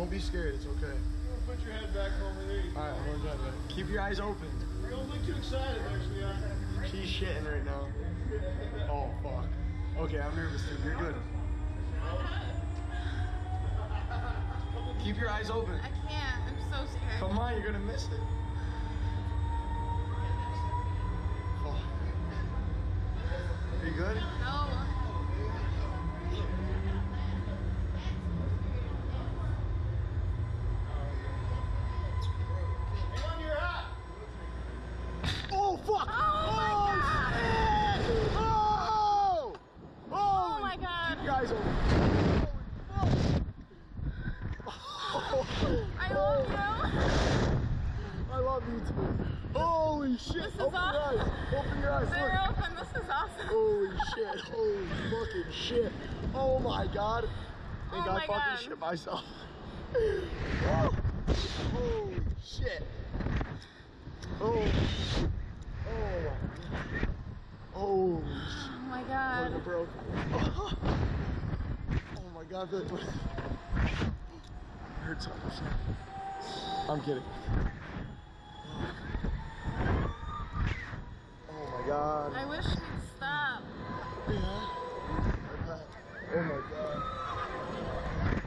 Don't be scared. It's okay. Put your head back over there. All right, hold on, man. Keep your eyes open. We don't look too excited, actually. She's shitting right now. Oh, fuck. Okay, I'm nervous, dude. You're good. Keep your eyes open. I can't. I'm so scared. Come on, you're going to miss it. Oh. Are you good? No. Holy shit, open your eyes, open your eyes. They're open, this is awesome. Holy shit, holy fucking shit. Oh my god. I think I fucking shit myself. Oh. Holy shit. Oh. Oh. Oh. Oh my god. It broke. Oh. Oh my god, that hurts so much. I'm kidding. God. I wish we'd stop. Yeah. Oh my god.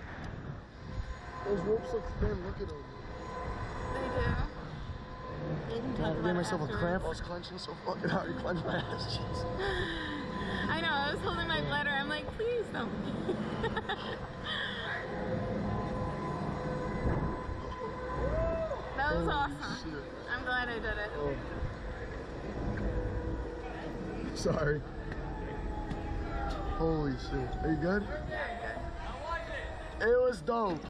Those ropes look thin. Look at them. They do. God, I gave myself a cramp. I was clenching so fucking hard. I clenched my ass cheeks. I know. I was holding my bladder. I'm like, please don't. That was awesome. Shit. I'm glad I did it. Oh. Sorry. Holy shit. Are you good? Yeah, I'm good. How was it? It was dope.